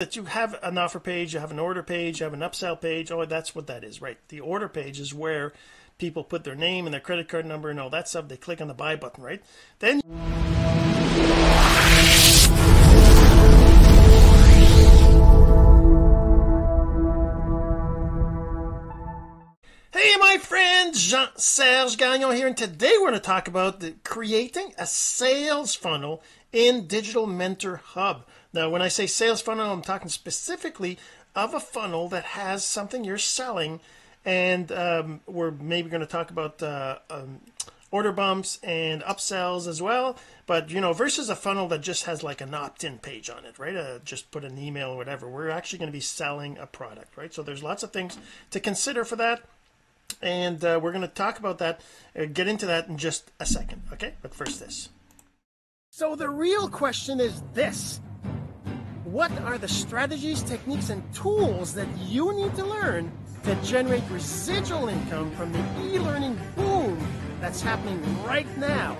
that you have an offer page, you have an order page, you have an upsell page. Oh, that's what that is, right? The order page is where people put their name and their credit card number and all that stuff. They click on the buy button, right? Then hey, my friend, Jean-Serge Gagnon here, and today we're going to talk about creating a sales funnel in Digital Mentor Hub. Now, when I say sales funnel, I'm talking specifically of a funnel that has something you're selling, and we're maybe going to talk about order bumps and upsells as well, but you know, versus a funnel that just has like an opt-in page on it, right? Just put an email or whatever. We're actually going to be selling a product, right? So there's lots of things to consider for that, and we're going to talk about that, get into that in just a second, okay? But first this. So the real question is this: what are the strategies, techniques, and tools that you need to learn to generate residual income from the e-learning boom that's happening right now?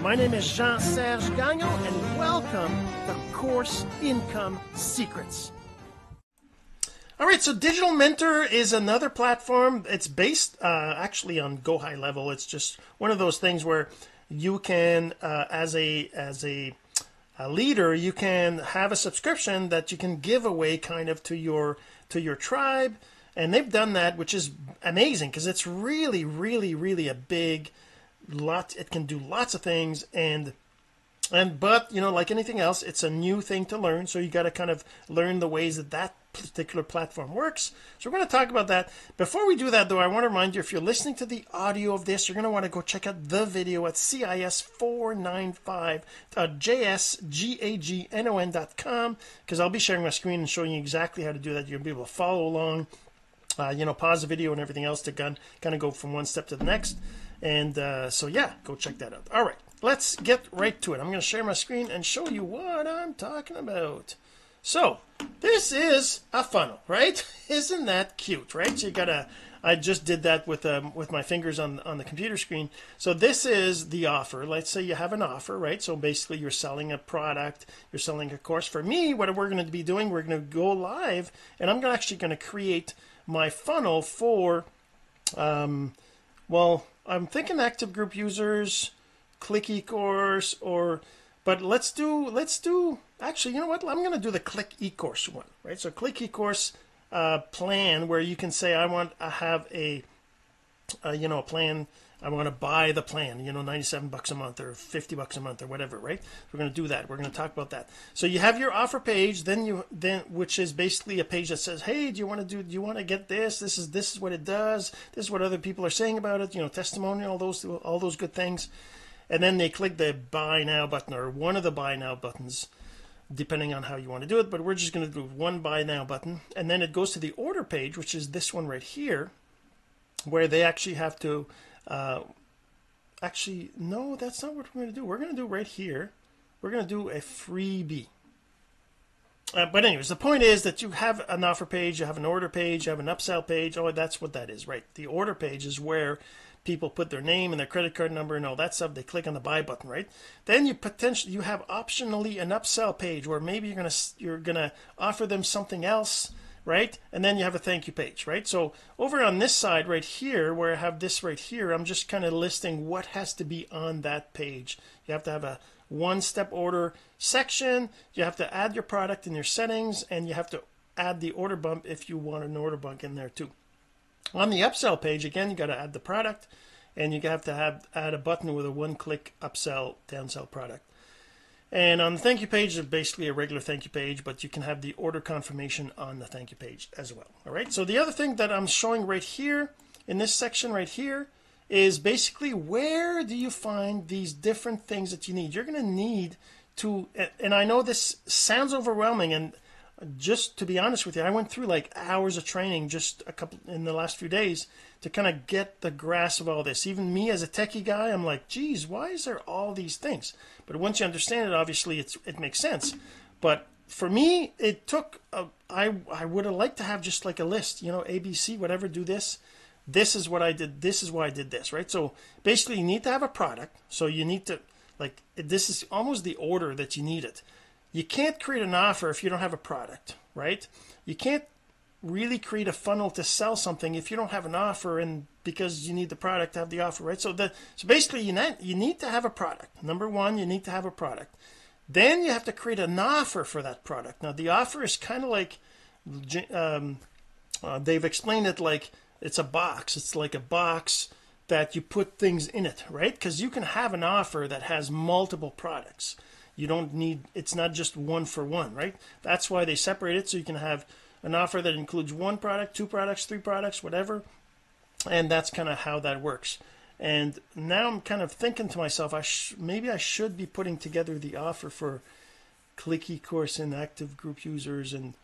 My name is Jean-Serge Gagnon, and welcome to Course Income Secrets. All right, so Digital Mentor is another platform. It's based actually on Go High Level. It's just one of those things where you can, as a leader, you can have a subscription that you can give away kind of to your tribe, and they've done that, which is amazing because it's really, really, really a big lot. It can do lots of things, and but you know, like anything else, it's a new thing to learn, so you got to kind of learn the ways that that particular platform works. So we're going to talk about that. Before we do that though, I want to remind you, if you're listening to the audio of this, you're going to want to go check out the video at cis495.jsgagnon.com, because I'll be sharing my screen and showing you exactly how to do that. You'll be able to follow along, you know, pause the video and everything else to kind of go from one step to the next, and so yeah, go check that out. All right, let's get right to it. I'm going to share my screen and show you what I'm talking about. So this is a funnel, right? Isn't that cute, right? So you gotta, I just did that with my fingers on the computer screen. So this is the offer. Let's say you have an offer, right? So basically you're selling a product, you're selling a course. For me, what we're going to be doing, we're going to go live, and I'm actually going to create my funnel for, well, I'm thinking Active Group Users, ClickeCourse, or, but let's do actually, you know what, I'm going to do the ClickeCourse one, right? So ClickeCourse plan, where you can say I have a plan, I want to buy the plan, you know, $97 a month or $50 a month or whatever, right? We're going to do that. We're going to talk about that. So you have your offer page, then which is basically a page that says, hey, do you want to get this? This is what it does. This is what other people are saying about it, you know, testimonial, all those good things. And then they click the buy now button, or one of the buy now buttons, depending on how you want to do it, but we're just going to do one buy now button. And then it goes to the order page, which is this one right here, where they actually have to actually, no, that's not what we're going to do. We're going to do right here, we're going to do a freebie, but anyways, the point is that you have an offer page, you have an order page, you have an upsell page. Oh, that's what that is, right? The order page is where people put their name and their credit card number and all that stuff. They click on the buy button, right? Then you potentially, you have optionally an upsell page where maybe you're gonna offer them something else, right? And then you have a thank you page, right? So over on this side right here, where I have this right here, I'm just kind of listing what has to be on that page. You have to have a one-step order section. You have to add your product in your settings, and you have to add the order bump if you want an order bump in there too. On the upsell page, again, you got to add the product, and you have to add a button with a one-click upsell, downsell product. And on the thank you page is basically a regular thank you page, but you can have the order confirmation on the thank you page as well. All right. So the other thing that I'm showing right here in this section right here is basically where do you find these different things that you need. You're going to need to, and I know this sounds overwhelming, and just to be honest with you, I went through like hours of training just a couple in the last few days to kind of get the grasp of all this. Even me as a techie guy, I'm like, geez, why is there all these things? But once you understand it, obviously it makes sense. But for me, it took I would have liked to have just like a list, you know, ABC, whatever, do this. This is what I did. This is why I did this, right? So basically you need to have a product. So you need to, like, this is almost the order that you need it. You can't create an offer if you don't have a product, right? You can't really create a funnel to sell something if you don't have an offer, and because you need the product to have the offer, right? So basically you need to have a product. Number one, you need to have a product. Then you have to create an offer for that product. Now the offer is kind of like, they've explained it like it's a box. It's like a box that you put things in it, right? Because you can have an offer that has multiple products. You don't need, it's not just one for one, right? That's why they separate it, so you can have an offer that includes one product, two products, three products, whatever. And that's kind of how that works. And now I'm kind of thinking to myself, maybe I should be putting together the offer for ClickeCourse and Active Group Users and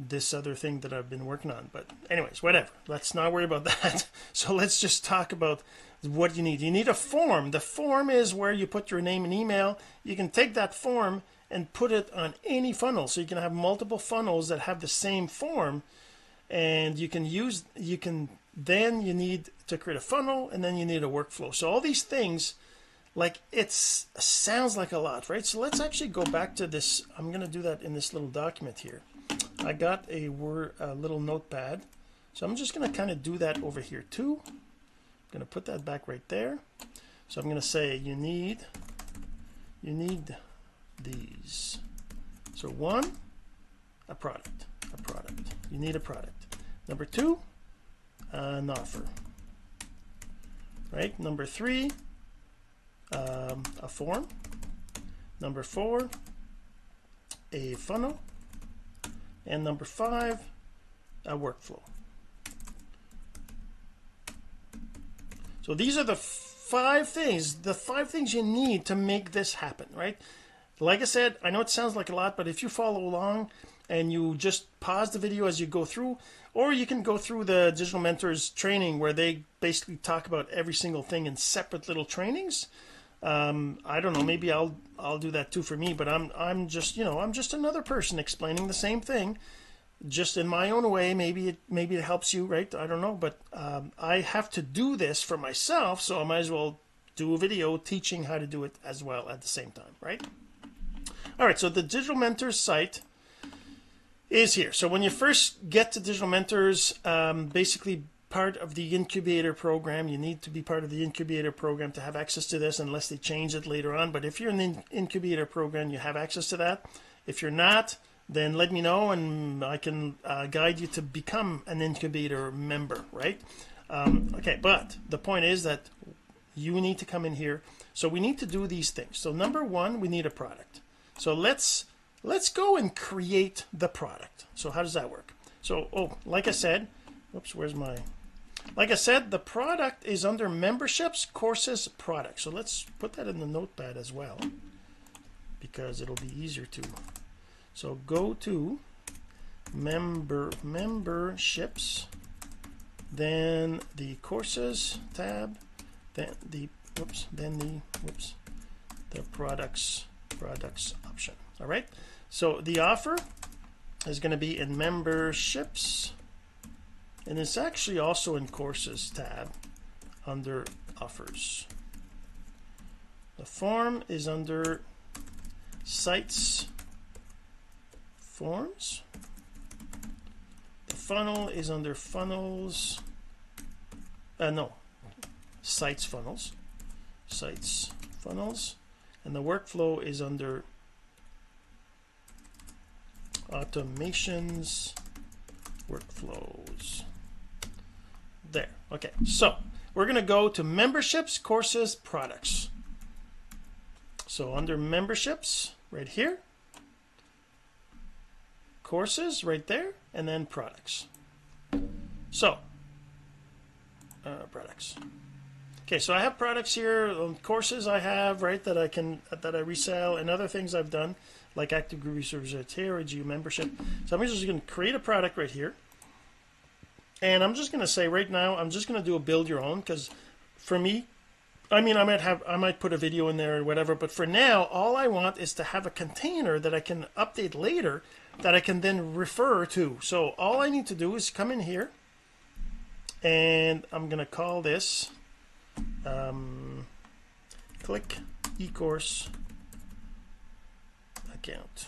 this other thing that I've been working on. But anyways, whatever, let's not worry about that. So let's just talk about what you need. You need a form. The form is where you put your name and email. You can take that form and put it on any funnel, so you can have multiple funnels that have the same form, and then you need to create a funnel, and then you need a workflow. So all these things, like, it sounds like a lot, right? So let's actually go back to this. I'm going to do that in this little document here. I got a little notepad, so I'm just going to kind of do that over here too. I'm going to put that back right there. So I'm going to say you need these. So one, a product. You need a product. Number two, an offer, right? Number three, a form. Number four, a funnel. And number five, a workflow. So these are the five things you need to make this happen, right? Like I said, I know it sounds like a lot, but if you follow along and you just pause the video as you go through, or you can go through the Digital Mentors training where they basically talk about every single thing in separate little trainings. I don't know, maybe I'll do that too for me, but I'm just another person explaining the same thing, just in my own way. Maybe it helps you, right? I don't know, but I have to do this for myself, so I might as well do a video teaching how to do it as well at the same time, right? All right, so the Digital Mentors site is here. So when you first get to Digital Mentors, basically part of the incubator program. You need to be part of the incubator program to have access to this, unless they change it later on. But if you're in the incubator program, you have access to that. If you're not, then let me know, and I can guide you to become an incubator member, right? Okay, but the point is that you need to come in here. So we need to do these things. So number one, we need a product. So let's go and create the product. So how does that work? So, like I said, whoops, where's my... Like I said, the product is under memberships, courses, products. So let's put that in the notepad as well, because it'll be easier to. So go to memberships, then the courses tab, then the products option. All right. So the offer is going to be in memberships. And it's actually also in courses tab under offers. The form is under sites forms. The funnel is under funnels. No, sites funnels. And the workflow is under automations, workflows. There. Okay, so we're going to go to memberships, courses, products. So under memberships right here, courses right there, and then products. So products. Okay, so I have products here, courses I have, right, that I resell, and other things I've done like Active Group Users here, or Geo membership. So I'm just going to create a product right here. And I'm just going to say right now, I'm just going to do a build your own, because for me, I mean, I might put a video in there or whatever, but for now, all I want is to have a container that I can update later, that I can then refer to. So all I need to do is come in here, and I'm going to call this ClickeCourse account.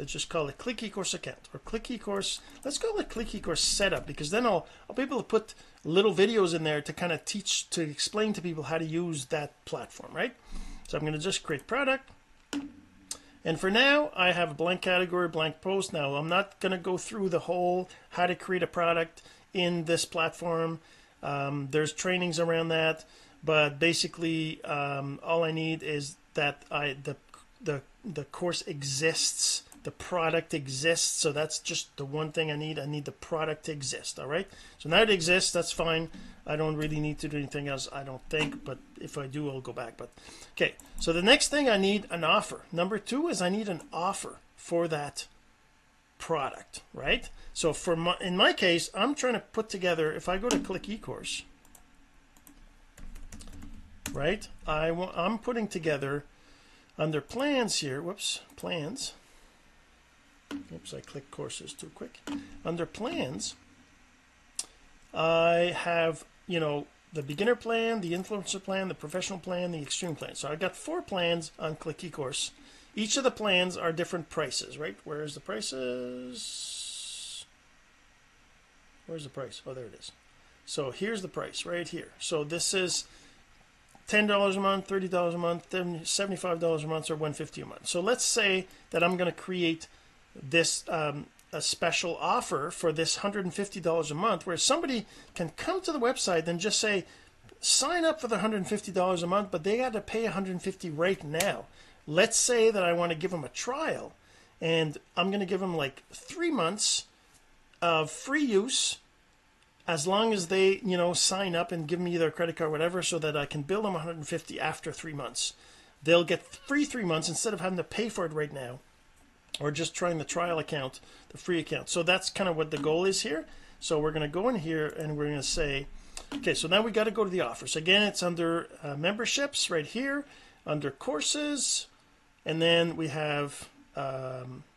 Let's just call it ClickeCourse account or ClickeCourse. Let's call it ClickeCourse setup, because then I'll be able to put little videos in there to kind of teach, to explain to people how to use that platform, right? So I'm going to just create product. And for now, I have a blank category, blank post. Now, I'm not going to go through the whole how to create a product in this platform. There's trainings around that, but basically all I need is that the course exists, the product exists. So that's just the one thing I need. I need the product to exist. All right. So now it exists. That's fine. I don't really need to do anything else, I don't think, but if I do, I'll go back. But okay. So the next thing I need an offer. Number two is I need an offer for that product, right? So for my, in my case, I'm trying to put together, if I go to ClickeCourse, right? I'm putting together under plans here, whoops, plans. Oops, I clicked courses too quick. Under plans, I have, you know, the beginner plan, the influencer plan, the professional plan, the extreme plan. So I got four plans on ClickeCourse. Each of the plans are different prices, right? Where's the prices? Where's the price? Oh, there it is. So here's the price right here. So this is $10 a month, $30 a month, $75 a month, or $150 a month. So let's say that I'm going to create this a special offer for this $150 a month, where somebody can come to the website and just say, sign up for the $150 a month, but they got to pay $150 right now. Let's say that I want to give them a trial, and I'm going to give them like 3 months of free use, as long as they, you know, sign up and give me their credit card, whatever, so that I can bill them $150 after 3 months. They'll get free 3 months instead of having to pay for it right now, or just trying the trial account, the free account. So that's kind of what the goal is here. So we're going to go in here and we're going to say, okay, so now we got to go to the offers. Again, it's under memberships right here, under courses, and then we have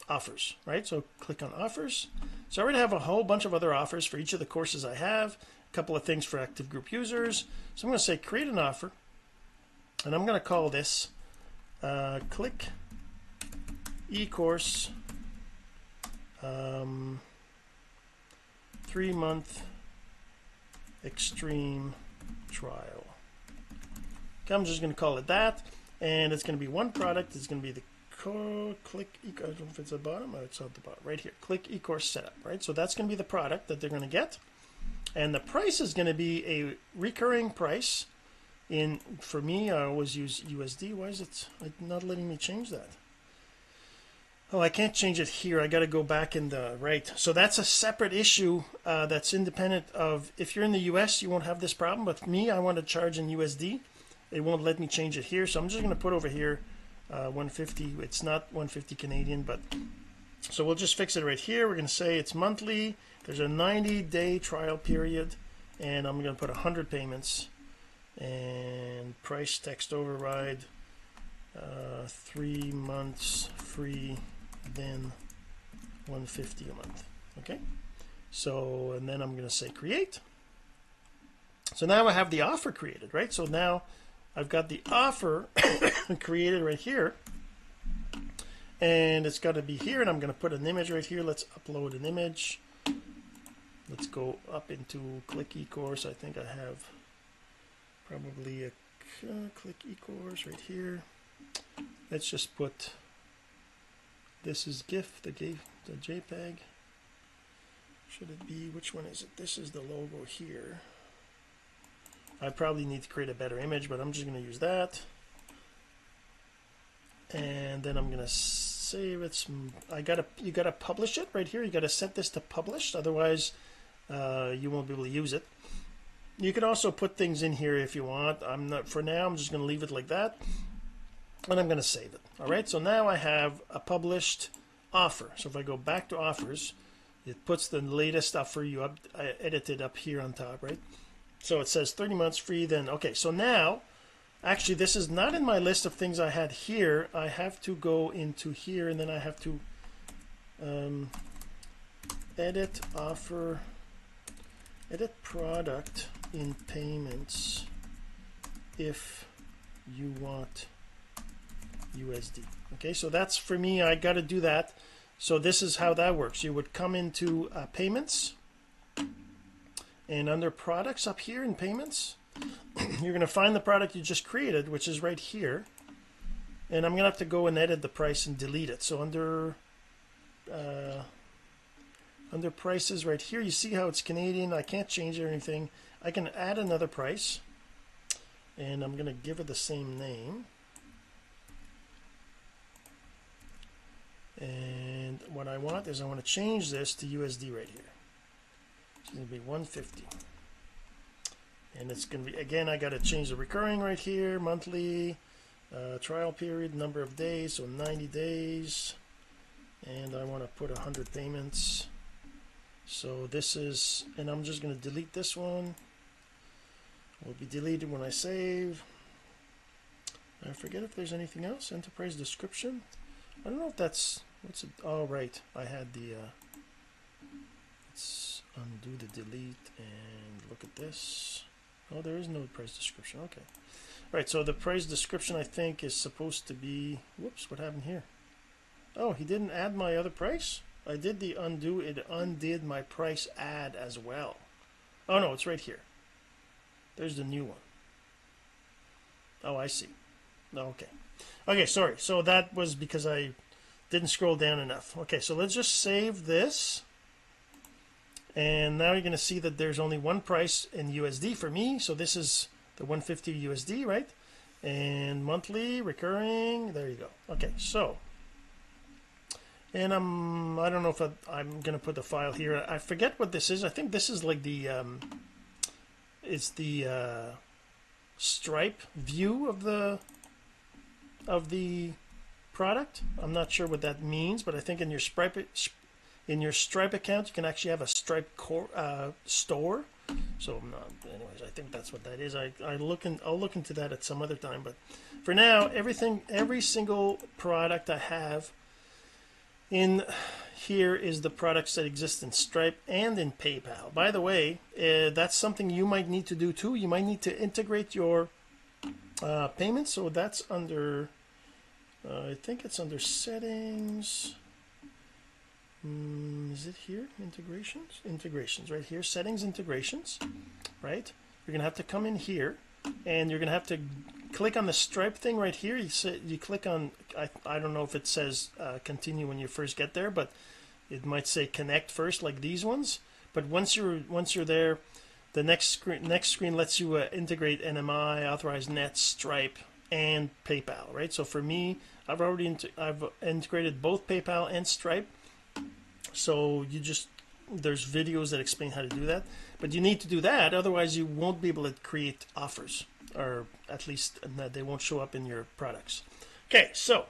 offers, right? So click on offers. So I already have a whole bunch of other offers for each of the courses I have, a couple of things for active group users. So I'm going to say create an offer, and I'm going to call this ClickeCourse 3 month extreme trial. Okay, I'm just going to call it that, and it's going to be one product. It's going to be the I don't know if it's at the bottom or it's at the bottom right here, ClickeCourse setup, right? So that's going to be the product that they're going to get, and the price is going to be a recurring price. In for me, I always use USD. Why is it not letting me change that? Oh, I can't change it here. I got to go back in the right. So that's a separate issue that's independent of, if you're in the US, you won't have this problem, but me, I want to charge in USD. It won't let me change it here, so I'm just going to put over here 150. It's not 150 Canadian, but so we'll just fix it right here. We're going to say it's monthly. There's a 90-day trial period, and I'm going to put 100 payments, and price text override, 3 months free, then 150 a month. Okay, so, and then I'm going to say create. So now I have the offer created, right? So now I've got the offer created right here, and it's got to be here, and I'm going to put an image right here. Let's upload an image. Let's go up into ClickeCourse. I think I have probably a ClickeCourse right here. Let's just put, this is GIF, the JPEG. Should it be, which one is it? This is the logo here. I probably need to create a better image, but I'm just going to use that. And then I'm going to save it. You got to publish it right here. You got to set this to published. Otherwise, you won't be able to use it. You can also put things in here if you want. I'm not, for now, I'm just going to leave it like that. And I'm going to save it. All right. So now I have a published offer. So if I go back to offers, it puts the latest offer you edited up here on top, right? So it says 30 months free then. Okay, so now, actually this is not in my list of things I had here. I have to go into here, and then I have to edit offer, edit product in payments if you want USD. Okay, so that's for me, I got to do that. So this is how that works. You would come into payments, and under products up here in payments, you're going to find the product you just created, which is right here. And I'm going to have to go and edit the price and delete it. So under prices right here, you see how it's Canadian. I can't change it or anything. I can add another price, and I'm going to give it the same name. And what I want is I want to change this to USD right here. It's going to be 150. And it's going to be, again, I got to change the recurring right here, monthly, trial period, number of days, so 90 days. And I want to put 100 payments. So this is, and I'm just going to delete this one. It will be deleted when I save. I forget if there's anything else. Enterprise description. I don't know if that's, what's it, oh right, I had the, let's undo the delete and look at this. Oh, there is no price description, okay. All right, so the price description I think is supposed to be, whoops, what happened here? Oh, he didn't add my other price? I did the undo, it undid my price add as well. Oh no, it's right here. There's the new one. Oh, I see. Okay. Okay, sorry. So that was because I didn't scroll down enough. Okay, so let's just save this. And now you're going to see that there's only one price in USD for me. So this is the 150 USD, right? And monthly, recurring, there you go. Okay, so, and I don't know if I'm going to put the file here. I forget what this is. I think this is like the, it's the Stripe view of the product. I'm not sure what that means, but I think in your Stripe account you can actually have a Stripe store. So anyways, I think that's what that is. I'll look into that at some other time, but for now, every single product I have in here is the products that exist in Stripe and in PayPal. By the way, that's something you might need to do too. You might need to integrate your payments, so that's under I think it's under settings. Is it here? Integrations? Integrations right here, settings, integrations, right? You're gonna have to come in here and you're gonna have to click on the Stripe thing right here. You click on, I don't know if it says continue when you first get there, but it might say connect first like these ones. But once you're there, the next screen lets you integrate NMI, Authorized Net, Stripe, and PayPal, right? So for me, I've already integrated both PayPal and Stripe. So you just, there's videos that explain how to do that. But you need to do that, otherwise you won't be able to create offers, or at least they won't show up in your products. Okay, so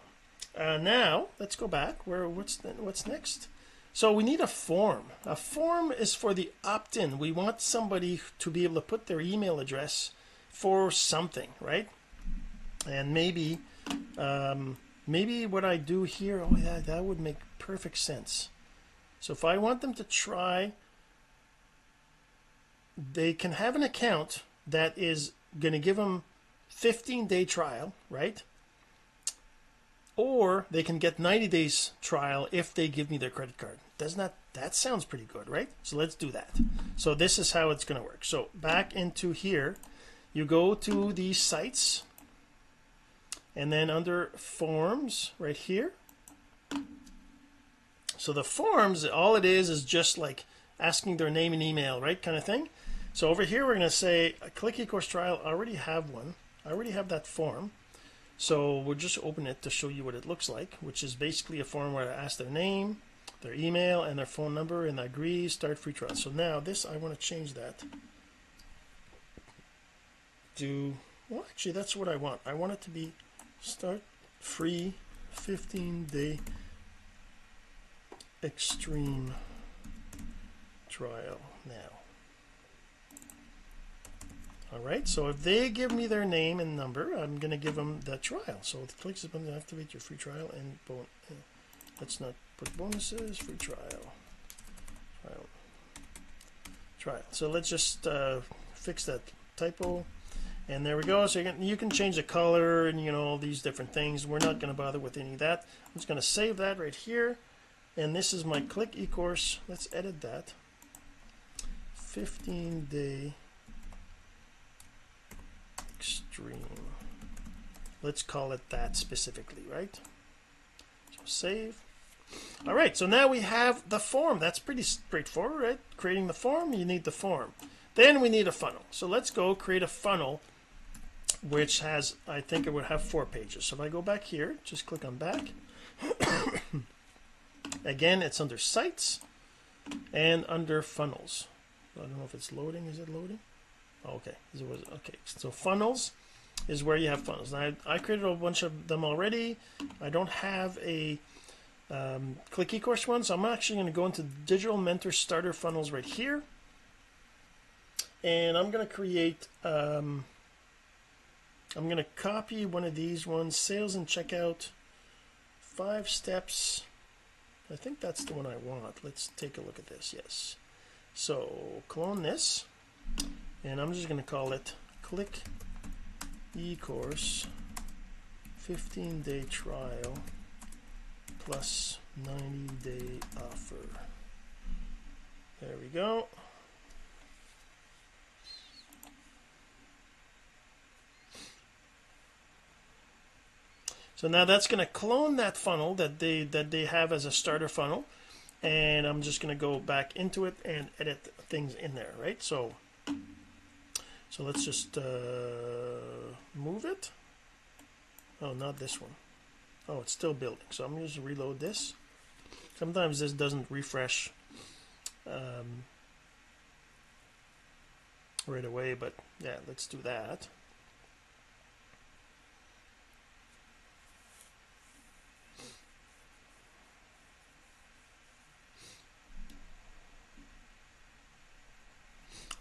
now let's go back. What's next? So we need a form. A form is for the opt-in. We want somebody to be able to put their email address for something, right? And maybe, maybe what I do here, oh yeah, that would make perfect sense. So if I want them to try, they can have an account that is going to give them 15-day trial, right? Or they can get 90 days trial if they give me their credit card. Doesn't that sounds pretty good, right? So let's do that. So this is how it's going to work. So back into here, you go to the sites, and then under forms right here. So the forms, all it is just like asking their name and email, right, kind of thing. So over here we're going to say a ClickeCourse trial. I already have one. I already have that form. So we'll just open it to show you what it looks like, which is basically a form where I ask their name, their email, and their phone number, and I agree, start free trial. So now this, I want to change that to, well, actually that's what I want. I want it to be start free 15-day extreme trial now. All right, so if they give me their name and number, I'm going to give them the trial. So it clicks upon to activate your free trial and let's not put bonuses, free trial. So let's just fix that typo. And there we go. So you can change the color and, you know, all these different things. We're not going to bother with any of that. I'm just going to save that right here. and this is my ClickeCourse. Let's edit that. 15-day extreme. Let's call it that specifically, right? So save. All right, so now we have the form. That's pretty straightforward, right? Creating the form, you need the form. Then we need a funnel. So let's go create a funnel, which has, I think it would have 4 pages. So if I go back here, just click on back. Again, it's under sites and under funnels. I don't know if it's loading. Is it loading? Okay. Okay. So funnels is where you have funnels. Now I created a bunch of them already. I don't have a ClickeCourse one, so I'm actually going to go into Digital Mentor Starter Funnels right here, and I'm going to create. I'm going to copy one of these ones, sales and checkout, 5 steps. I think that's the one I want. Let's take a look at this. Yes. So clone this, and I'm just going to call it ClickeCourse 15-day trial plus 90-day offer. There we go. So now that's going to clone that funnel that they have as a starter funnel. And I'm just going to go back into it and edit things in there, right? So let's just move it. Oh, not this one. Oh, it's still building. So I'm going to reload this. Sometimes this doesn't refresh right away, but yeah, let's do that.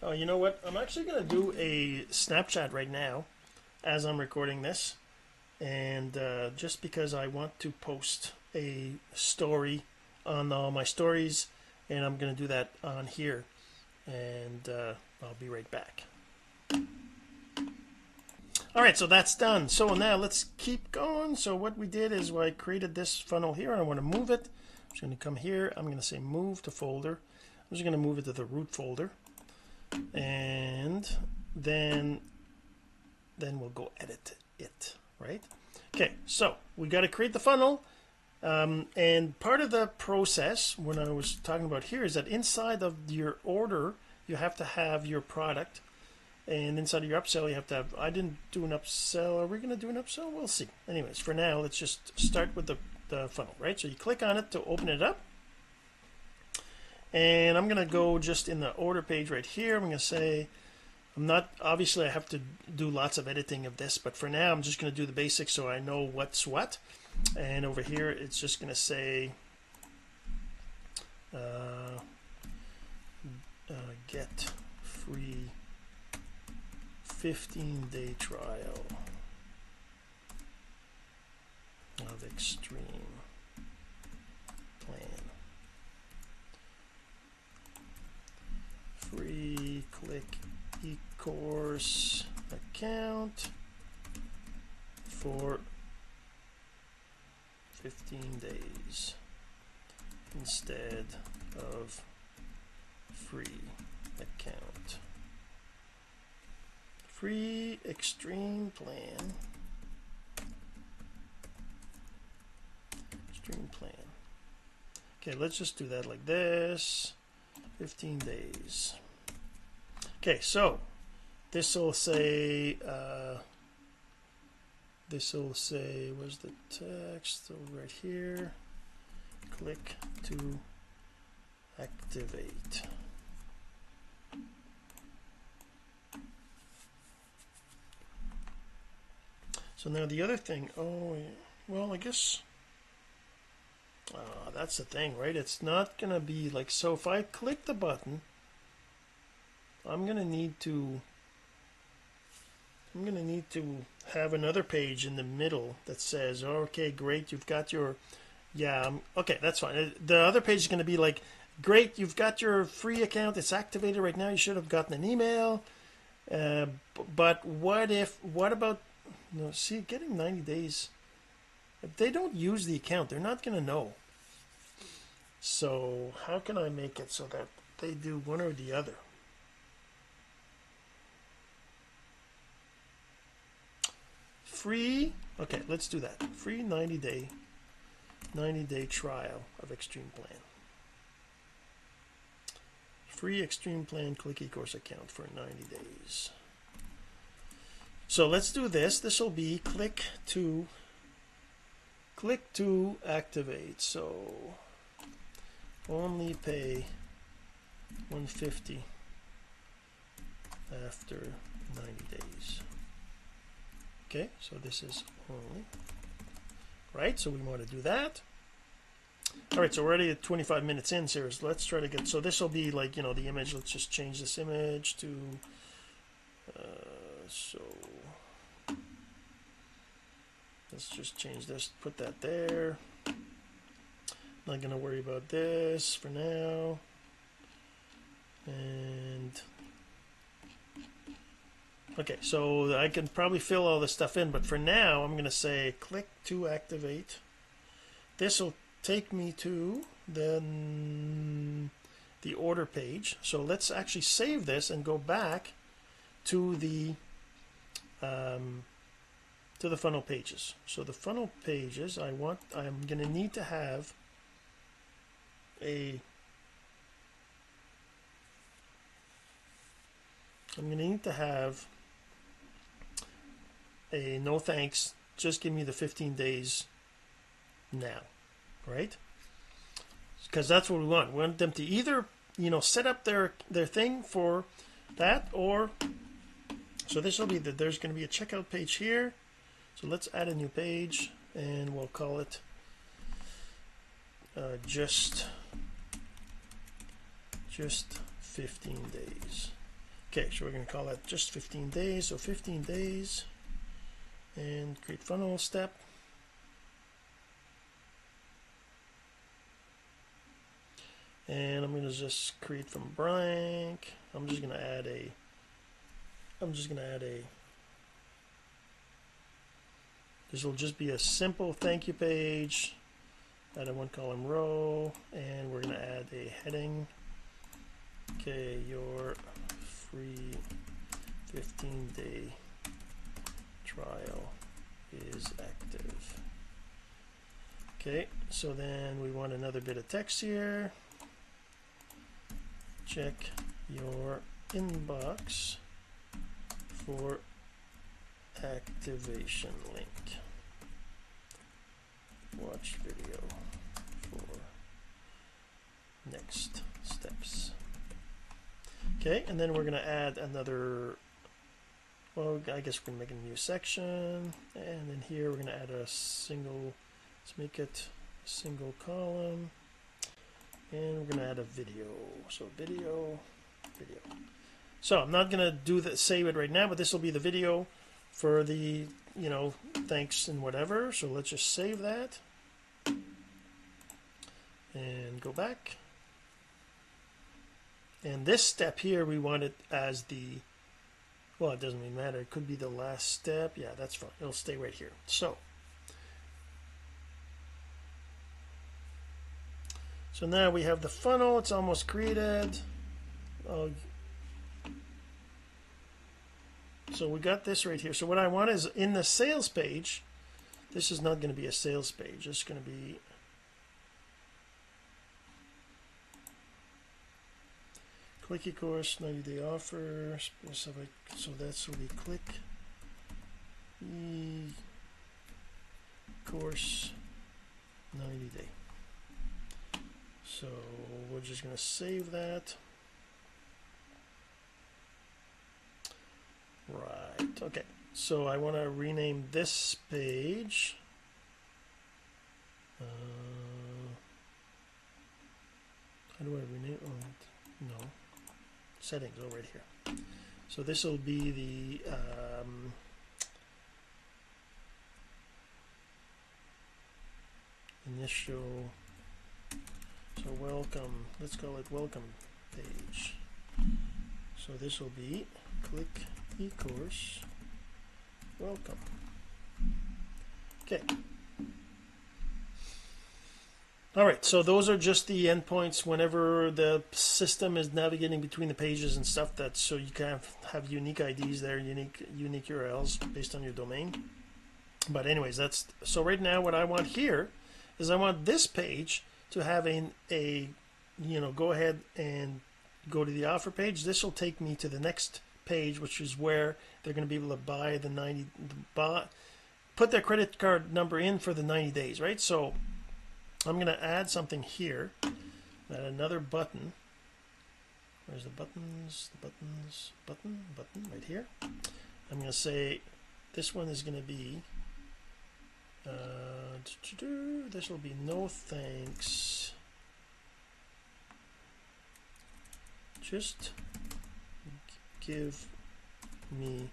Oh, you know what? I'm actually going to do a Snapchat right now as I'm recording this. And just because I want to post a story on all my stories, and I'm going to do that on here. And I'll be right back. All right, so that's done. So now let's keep going. So what we did is I created this funnel here, and I want to move it. I'm just going to come here. I'm going to say move to folder. I'm just going to move it to the root folder. And then we'll go edit it, right? Okay, so we got to create the funnel, and part of the process when I was talking about here is that inside of your order you have to have your product, and inside of your upsell you have to have. I didn't do an upsell. Are we going to do an upsell? We'll see. Anyways, for now let's just start with the funnel, right? So you click on it to open it up. And I'm going to go just in the order page right here. I'm going to say, I'm not, obviously I have to do lots of editing of this, but for now I'm just going to do the basics so I know what's what. And over here it's just going to say, get free 15-day trial of Extreme Plan. Free ClickeCourse account for 15 days instead of free account. Free Extreme Plan. Extreme Plan. Okay, let's just do that like this. 15 days. Okay, so this will say, where's the text? So right here, click to activate. So now the other thing, oh, well, I guess that's the thing, right? It's not gonna be like, so if I click the button, I'm gonna need to have another page in the middle that says, oh, okay, great, you've got your, yeah, okay, that's fine. The other page is gonna be like, great, you've got your free account, it's activated right now, you should have gotten an email, but what about, no, see, getting 90 days, if they don't use the account, they're not gonna know. So how can I make it so that they do one or the other? Free, okay, let's do that. Free 90-day trial of Extreme Plan. Free Extreme Plan ClickeCourse account for 90 days. So let's do this. This will be click to activate. So only pay $150 after 90 days. Okay, so this is only, right? So we want to do that. All right, so we're already at 25 minutes in, so let's try to get, so this will be like, you know, the image. Let's just change this image to, so let's just change this, put that there. Not going to worry about this for now. And okay, so I can probably fill all this stuff in, but for now I'm going to say click to activate. This will take me to the order page. So let's actually save this and go back to the funnel pages. So the funnel pages, I'm going to need to have a, no thanks, just give me the 15 days now, right? Because that's what we want. We want them to either, you know, set up their thing for that, or so this will be that there's going to be a checkout page here. So let's add a new page and we'll call it just 15 days. Okay, so we're going to call that just 15 days. So 15 days and create funnel step. And I'm going to just create from blank. I'm just going to add a, this will just be a simple thank you page. Add a one column row, and we're going to add a heading. Okay, your free 15-day trial is active. Okay, so then we want another bit of text here. Check your inbox for activation link. Watch video for next steps. Okay, and then we're going to add another, well, I guess we're going to make a new section, and then here we're going to add a single, let's make it a single column, and we're going to add a video. So video. So I'm not going to do that, save it right now, but this will be the video for the, you know, thanks and whatever. So let's just save that and go back. And this step here, we want it as the, well, it doesn't really matter. It could be the last step. Yeah, that's fine. It'll stay right here. So now we have the funnel. It's almost created. So we got this right here. So what I want is in the sales page, this is not going to be a sales page. It's going to be, ClickeCourse 90-day offer. So that's what we ClickeCourse 90-day. So we're just going to save that. Right, okay. So I want to rename this page. How do I rename? Oh, no. Settings, oh, right here. So this will be the initial, so welcome, let's call it welcome page. So this will be ClickeCourse welcome. Okay, All right, so those are just the endpoints whenever the system is navigating between the pages and stuff. That's so you can have unique IDs there, unique URLs based on your domain. But anyways, that's so right now what I want here is I want this page to have a you know, go ahead and go to the offer page. This will take me to the next page, which is where they're going to be able to buy the 90, put their credit card number in for the 90 days, right? So I'm going to add something here, add another button. Where's the buttons? The buttons, button right here. I'm going to say this one is going to be, this will be no thanks, just give me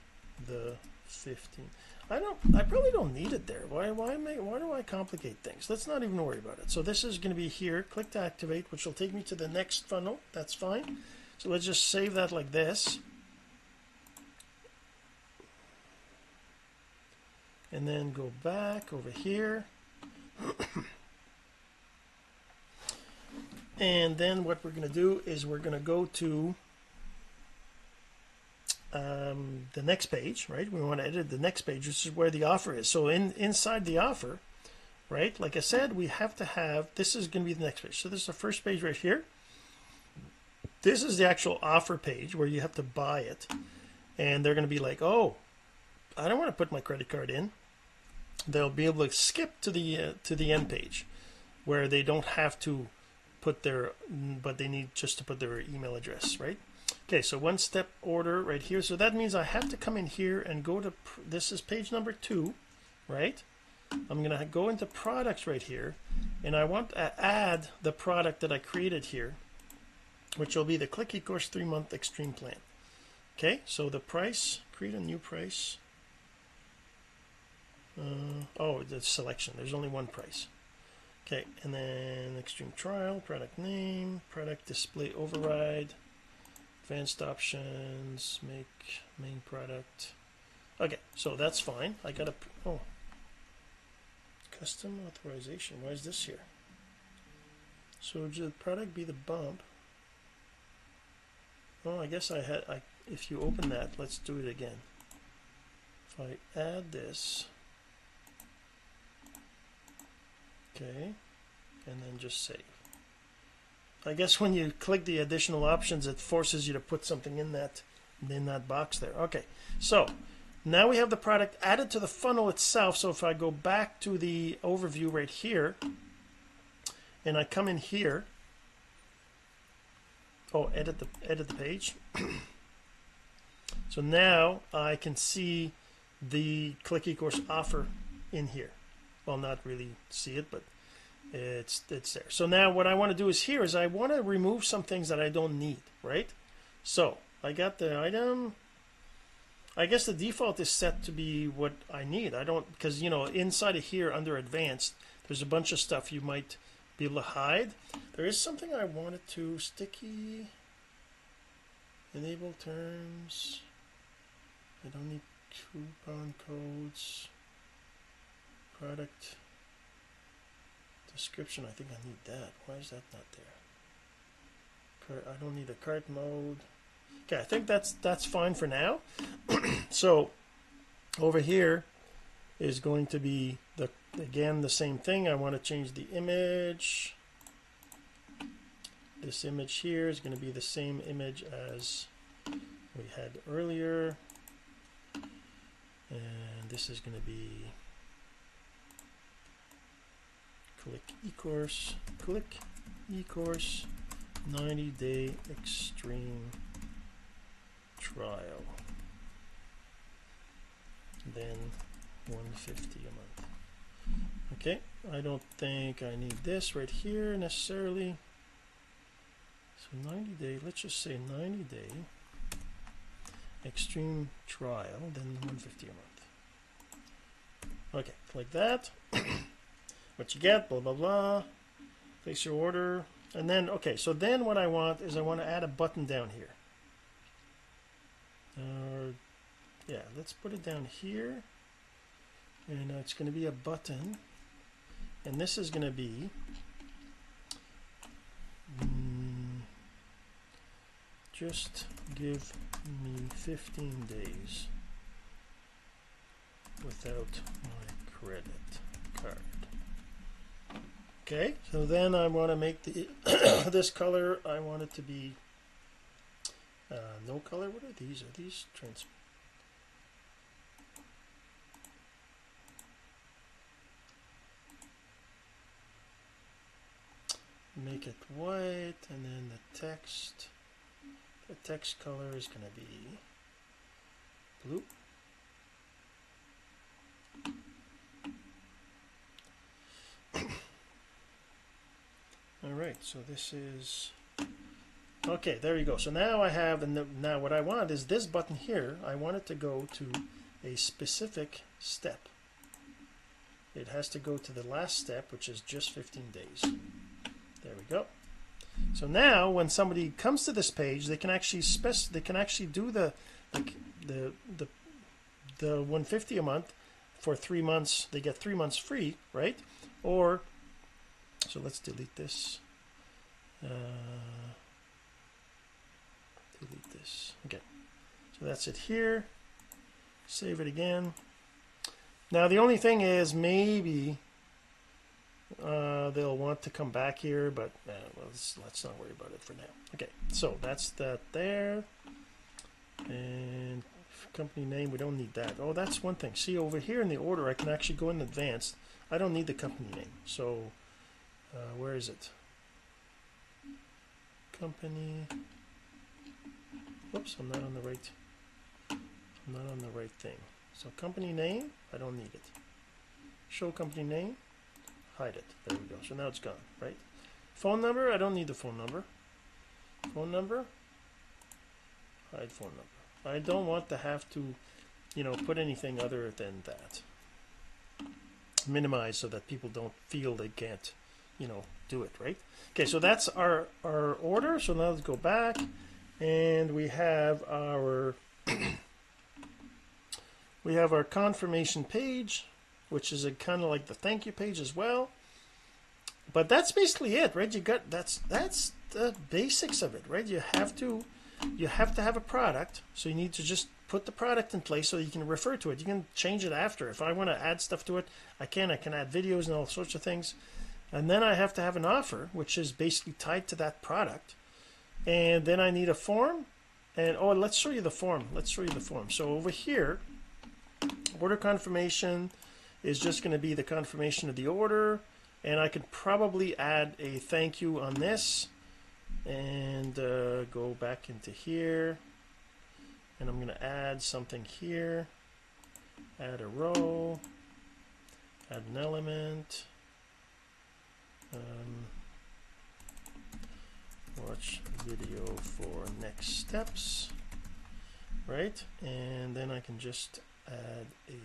the 15. I probably don't need it there. Why do I complicate things? Let's not even worry about it. So this is going to be here. Click to activate, which will take me to the next funnel. That's fine. So let's just save that like this. And then go back over here. And then what we're going to do is we're going to go to the next page, right? We want to edit the next page, which is where the offer is. So inside the offer, right? Like I said, we have to have, this is going to be the next page. So this is the first page right here. This is the actual offer page where you have to buy it. And they're going to be like, oh, I don't want to put my credit card in. They'll be able to skip to the end page where they don't have to put their, but they need just to put their email address, right? Okay, so one step order right here. So that means I have to come in here and go to, this is page number 2, right? I'm going to go into products right here, and I want to add the product that I created here, which will be the ClickeCourse 3-month extreme plan. Okay, so the price, create a new price. Oh, the selection, there's only one price. Okay, and then extreme trial, product name, product display override, advanced options, make main product. Okay, so that's fine. I gotta, oh, custom authorization. Why is this here? So would the product be the bump? Oh, I guess I had, if you open that, let's do it again. If I add this, okay, and then just save. I guess when you click the additional options, it forces you to put something in that box there. Okay, so now we have the product added to the funnel itself. So if I go back to the overview right here, and I come in here, oh, edit the page. So now I can see the ClickeCourse offer in here. Well, not really see it, but it's there. So now what I want to do is here is I want to remove some things that I don't need, right? So I got the item. I guess the default is set to be what I need. I don't, because you know, inside of here under advanced, there's a bunch of stuff you might be able to hide. There is something I wanted to sticky, enable terms. I don't need coupon codes, product description. I think I need that. Why is that not there? I don't need a cart mode. Okay, I think that's fine for now. So over here is going to be the, again, the same thing. I want to change the image. This image here is going to be the same image as we had earlier, and this is going to be ClickeCourse 90-day extreme trial, then 150 a month. Okay, I don't think I need this right here necessarily. So 90-day, let's just say 90-day extreme trial, then 150 a month. Okay, like that. What you get, blah, blah, blah, place your order. And then, okay, so then what I want is I want to add a button down here. Yeah, let's put it down here. And it's going to be a button. And this is going to be Just give me 15 days without my credit card. Okay, so then I want to make the this color, I want it to be no color. What are these? Are these transparent? Make it white, and then the text color is going to be blue. All right, so this is okay. There you go. So now I have, and now what I want is this button here. I want it to go to a specific step. It has to go to the last step, which is just 15 days. There we go. So now when somebody comes to this page, they can actually do the $150 a month for 3 months. They get 3 months free, right? Or so let's delete this. Delete this. Okay. So that's it here. Save it again. Now the only thing is maybe they'll want to come back here, but let's not worry about it for now. Okay, so that's that there. And company name, we don't need that. Oh, that's one thing. See over here in the order, I can actually go in advanced. I don't need the company name. So where is it? Company. Whoops, I'm not on the right. I'm not on the right thing. So company name, I don't need it. Show company name. Hide it. There we go. So now it's gone, right? Phone number, I don't need the phone number. Phone number, hide phone number. I don't want to have to, you know, put anything other than that. Minimize so that people don't feel they can't, you know, do it, right? Okay, so that's our order. So now let's go back, and we have our we have our confirmation page, which is a kind of like the thank you page as well. But that's basically it, right? You got that's the basics of it, right? You have to have a product, so you need to just put the product in place so you can refer to it. You can change it after. If I want to add stuff to it, I can add videos and all sorts of things. And then I have to have an offer, which is basically tied to that product. And then I need a form. And oh, let's show you the form. Let's show you the form. So over here, order confirmation is just going to be the confirmation of the order, and I could probably add a thank you on this, and go back into here, and I'm going to add something here, add a row, add an element, watch video for next steps, right? And then I can just add a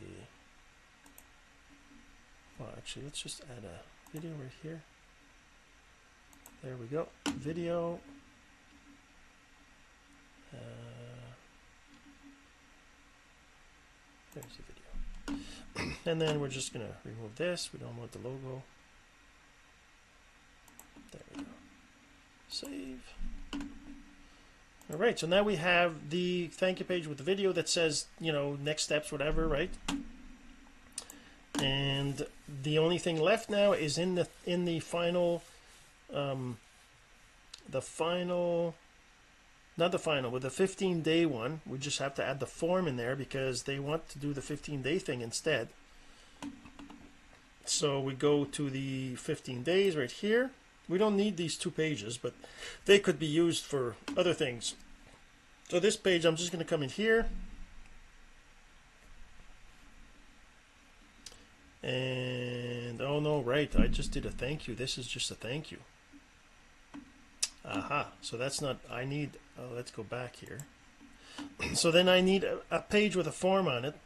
well, actually, let's just add a video right here. There we go. Video. There's the video. And then we're just going to remove this. We don't want the logo. There we go. Save. All right. So now we have the thank you page with the video that says, you know, next steps, whatever, right? And the only thing left now is in the final, with the 15-day one, we just have to add the form in there because they want to do the 15-day thing instead. So we go to the 15 days right here. We don't need these two pages, but they could be used for other things. So this page, I'm just going to come in here. And oh no, right, I just did a thank you. This is just a thank you. Aha, so that's not, I need, let's go back here. So then I need a page with a form on it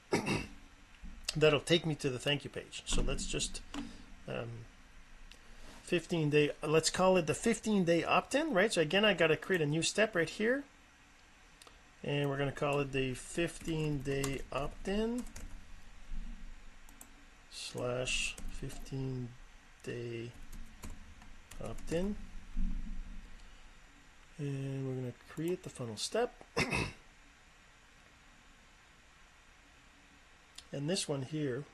that'll take me to the thank you page. So let's just 15-day, let's call it the 15-day opt-in, right? So again, I got to create a new step right here. And we're going to call it the 15-day opt-in. /15-day opt-in and we're going to create the funnel step. And this one here,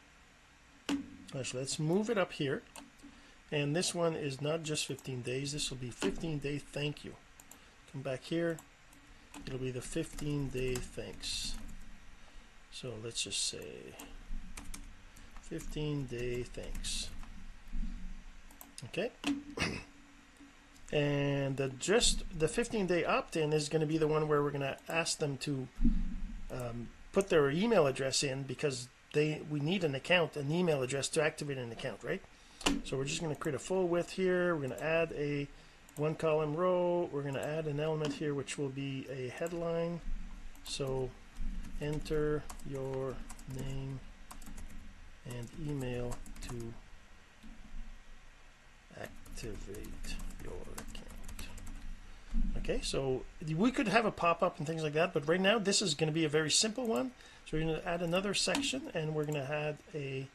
actually let's move it up here, and this one is not just 15 days, this will be 15-day thank you. Come back here, it'll be the 15-day thanks. So let's just say 15-day thanks. Okay. And just the 15-day opt-in is going to be the one where we're going to ask them to put their email address in, because we need an account, an email address to activate an account, right? So we're just going to create a full width here. We're going to add a one-column row. We're going to add an element here which will be a headline. So enter your name and email to activate your account. Okay, so we could have a pop-up and things like that, but right now this is going to be a very simple one. So we're going to add another section, and we're going to add a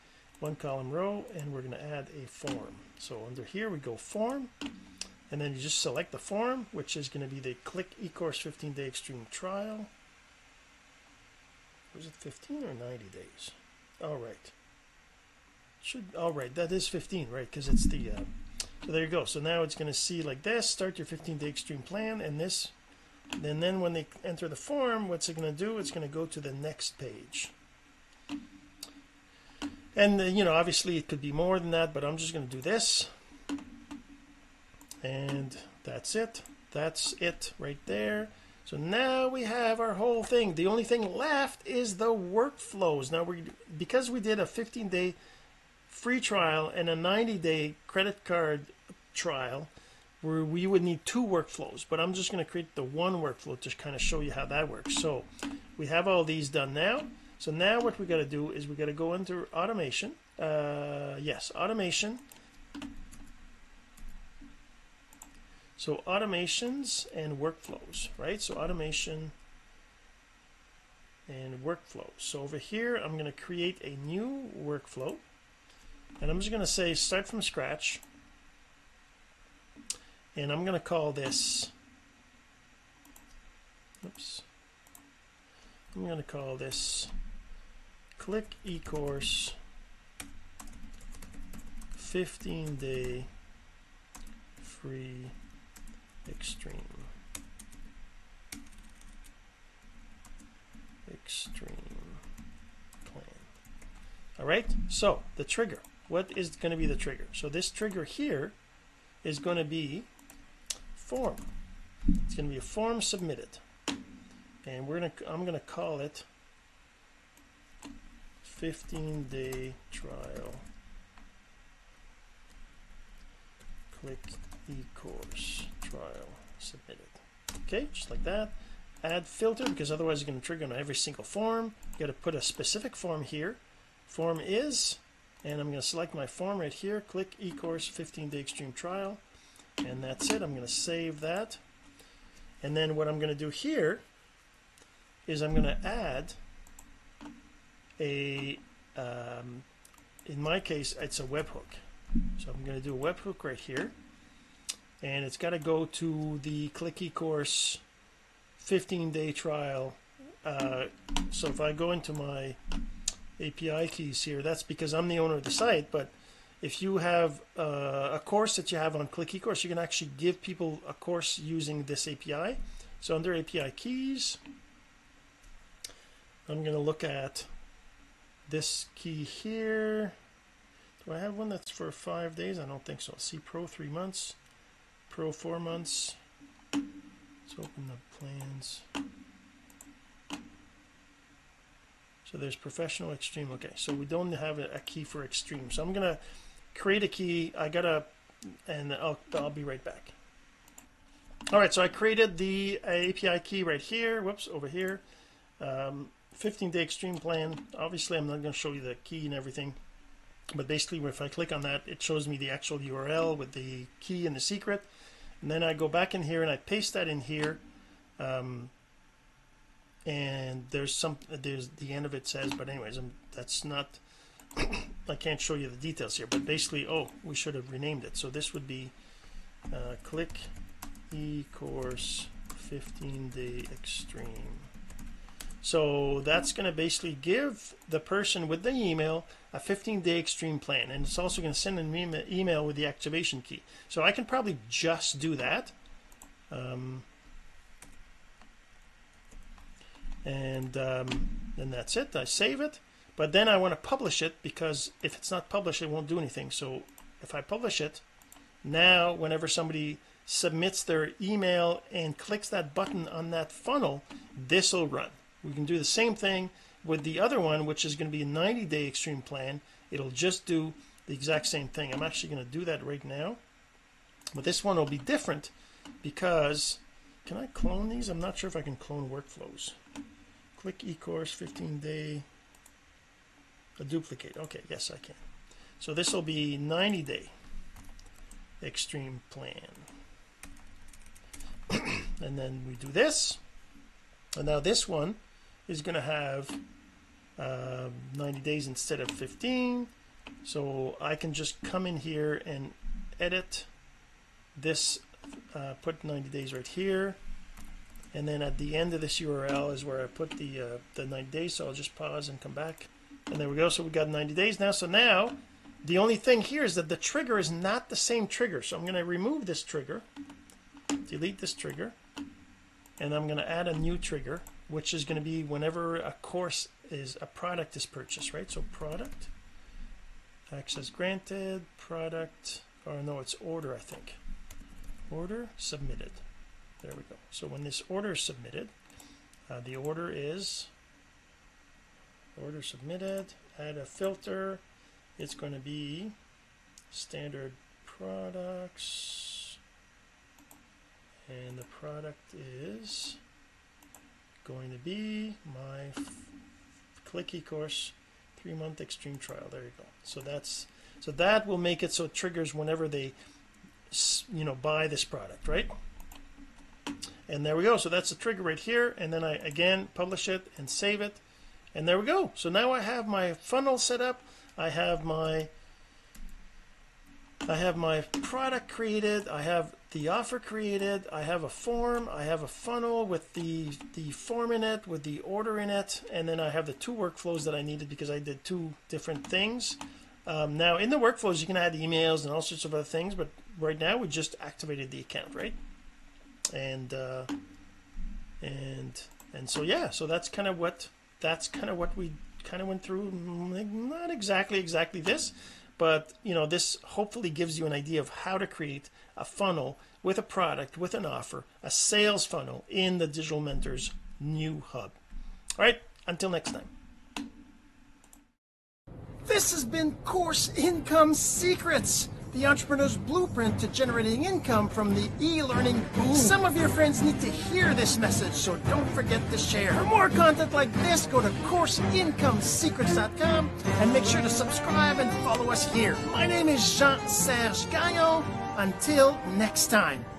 one-column row, and we're going to add a form. So under here we go form, and then you just select the form, which is going to be the ClickeCourse 15-day extreme trial. Was it 15 or 90 days? All right. All right, that is 15, right? Because it's the so there you go. So now it's going to see like this: start your 15-day extreme plan, and this. And then when they enter the form, what's it going to do? It's going to go to the next page. And you know, obviously it could be more than that, but I'm just going to do this. And that's it. That's it right there. So now we have our whole thing. The only thing left is the workflows. Now because we did a 15-day free trial and a 90-day credit card trial, where we would need two workflows, but I'm just going to create the one workflow to kind of show you how that works. So we have all these done now. So now what we got to do is we got to go into automation. Automation. So automations and workflows, right? So automation and workflows. So over here, I'm going to create a new workflow, and I'm just going to say start from scratch. And I'm going to call this, I'm going to call this ClickeCourse 15-day free extreme plan. All right, so the trigger, what is going to be the trigger? So this trigger here is going to be form. It's going to be a form submitted, and I'm going to call it 15-day trial ClickeCourse trial submitted. Okay, just like that. Add filter, because otherwise you're going to trigger on every single form. You got to put a specific form here. Form is, and I'm going to select my form right here, ClickeCourse 15-day extreme trial. And that's it. I'm going to save that. And then what I'm going to do here is I'm going to add a, in my case, it's a webhook. So I'm going to do a webhook right here. And it's got to go to the ClickeCourse 15-day trial. So if I go into my API keys here, that's because I'm the owner of the site, but if you have a course that you have on ClickeCourse, you can actually give people a course using this API. So under API keys, I'm going to look at this key here. Do I have one that's for 5 days? I don't think so. See, Pro 3 months, Pro 4 months. Let's open up plans. So there's professional extreme. Okay, so we don't have a key for extreme. So I'm going to create a key. I'll be right back. All right, so I created the API key right here. Whoops, over here. 15-day extreme plan. Obviously, I'm not going to show you the key and everything, but basically, if I click on that, it shows me the actual URL with the key and the secret. And then I go back in here and I paste that in here. And there's the end of it says, but anyways, that's not, I can't show you the details here, but basically, oh, we should have renamed it. So this would be e-course 15-day extreme. So that's going to basically give the person with the email a 15-day extreme plan, and it's also going to send an email with the activation key. So I can probably just do that, and that's it. I save it, but then I want to publish it, because if it's not published, it won't do anything. So if I publish it now, whenever somebody submits their email and clicks that button on that funnel, this will run. We can do the same thing with the other one, which is going to be a 90-day extreme plan. It'll just do the exact same thing. I'm actually going to do that right now, but this one will be different because, can I clone these? I'm not sure if I can clone workflows. Click e-course 15-day, duplicate. Okay, yes I can. So this will be 90-day extreme plan. And then we do this, and now this one is going to have 90 days instead of 15. So I can just come in here and edit this, put 90 days right here, and then at the end of this URL is where I put the 90 days. So I'll just pause and come back, and there we go. So we got 90 days now. So now the only thing here is that the trigger is not the same trigger. So I'm going to remove this trigger, delete this trigger, and I'm going to add a new trigger, which is going to be whenever a product is purchased, right? So product, access granted, product, or no, it's order, I think. Order submitted. There we go. So when this order is submitted, the order is order submitted, add a filter. It's going to be standard products, and the product is going to be my ClickeCourse 3-month extreme trial. There you go. So that's, so that will make it so it triggers whenever they, you know, buy this product, right? And there we go. So that's the trigger right here, and then I again publish it and save it, and there we go. So now I have my funnel set up, I have my product created, I have the offer created, I have a form, I have a funnel with the form in it, with the order in it, and then I have the two workflows that I needed because I did two different things. Now in the workflows you can add emails and all sorts of other things, but right now we just activated the account, right? And so yeah, so that's kind of what we kind of went through. Not exactly this, but you know, this hopefully gives you an idea of how to create a funnel with a product, with an offer, a sales funnel in the Digital Mentors new hub. All right, until next time. This has been Course Income Secrets, the entrepreneur's blueprint to generating income from the e-learning boom. Some of your friends need to hear this message, so don't forget to share. For more content like this, go to CourseIncomeSecrets.com and make sure to subscribe and follow us here. My name is Jean-Serge Gagnon. Until next time.